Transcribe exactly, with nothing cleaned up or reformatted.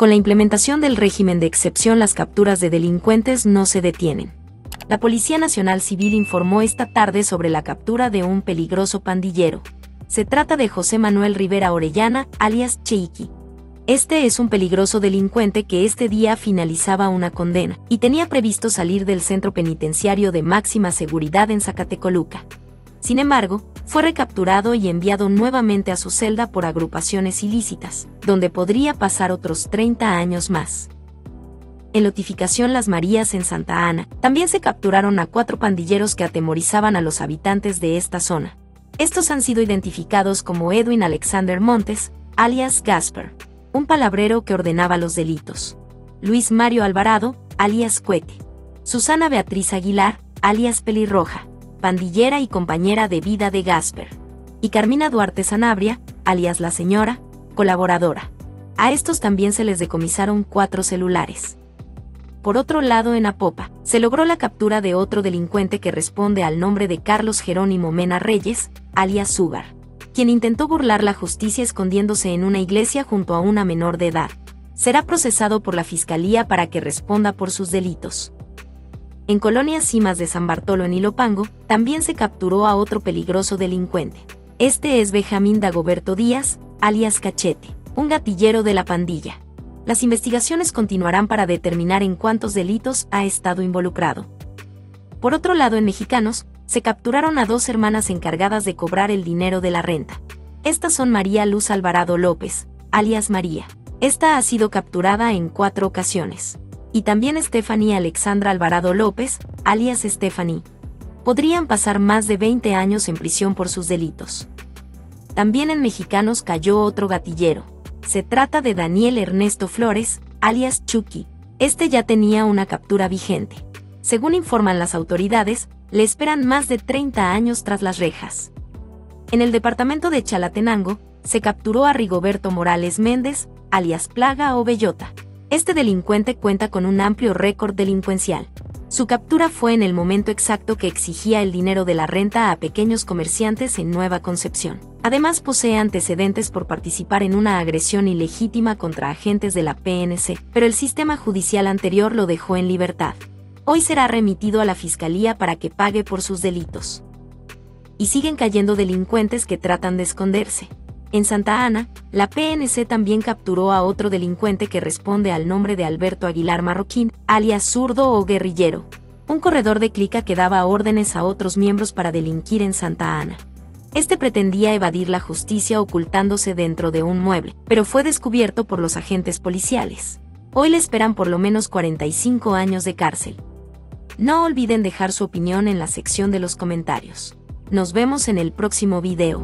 Con la implementación del régimen de excepción, las capturas de delincuentes no se detienen. La Policía Nacional Civil informó esta tarde sobre la captura de un peligroso pandillero. Se trata de José Manuel Rivera Orellana, alias Cheiki. Este es un peligroso delincuente que este día finalizaba una condena y tenía previsto salir del centro penitenciario de máxima seguridad en Zacatecoluca. Sin embargo, fue recapturado y enviado nuevamente a su celda por agrupaciones ilícitas, donde podría pasar otros treinta años más. En Lotificación Las Marías, en Santa Ana, también se capturaron a cuatro pandilleros que atemorizaban a los habitantes de esta zona. Estos han sido identificados como Edwin Alexander Montes, alias Gaspar, un palabrero que ordenaba los delitos; Luis Mario Alvarado, alias Cuete; Susana Beatriz Aguilar, alias Pelirroja, pandillera y compañera de vida de Gasper; y Carmina Duarte Sanabria, alias La Señora, colaboradora. A estos también se les decomisaron cuatro celulares. Por otro lado, en Apopa, se logró la captura de otro delincuente que responde al nombre de Carlos Jerónimo Mena Reyes, alias Zúbar, quien intentó burlar la justicia escondiéndose en una iglesia junto a una menor de edad. Será procesado por la Fiscalía para que responda por sus delitos. En Colonia Cimas de San Bartolo, en Ilopango, también se capturó a otro peligroso delincuente. Este es Benjamín Dagoberto Díaz, alias Cachete, un gatillero de la pandilla. Las investigaciones continuarán para determinar en cuántos delitos ha estado involucrado. Por otro lado, en Mexicanos, se capturaron a dos hermanas encargadas de cobrar el dinero de la renta. Estas son María Luz Alvarado López, alias María. Esta ha sido capturada en cuatro ocasiones. Y también Estefany Alexandra Alvarado López, alias Estefany. Podrían pasar más de veinte años en prisión por sus delitos. También en Mexicanos cayó otro gatillero. Se trata de Daniel Ernesto Flores, alias Chucky. Este ya tenía una captura vigente. Según informan las autoridades, le esperan más de treinta años tras las rejas. En el departamento de Chalatenango, se capturó a Rigoberto Morales Méndez, alias Plaga o Bellota. Este delincuente cuenta con un amplio récord delincuencial. Su captura fue en el momento exacto que exigía el dinero de la renta a pequeños comerciantes en Nueva Concepción. Además, posee antecedentes por participar en una agresión ilegítima contra agentes de la P N C, pero el sistema judicial anterior lo dejó en libertad. Hoy será remitido a la Fiscalía para que pague por sus delitos. Y siguen cayendo delincuentes que tratan de esconderse. En Santa Ana, la P N C también capturó a otro delincuente que responde al nombre de Alberto Aguilar Marroquín, alias Zurdo o Guerrillero, un corredor de clica que daba órdenes a otros miembros para delinquir en Santa Ana. Este pretendía evadir la justicia ocultándose dentro de un mueble, pero fue descubierto por los agentes policiales. Hoy le esperan por lo menos cuarenta y cinco años de cárcel. No olviden dejar su opinión en la sección de los comentarios. Nos vemos en el próximo video.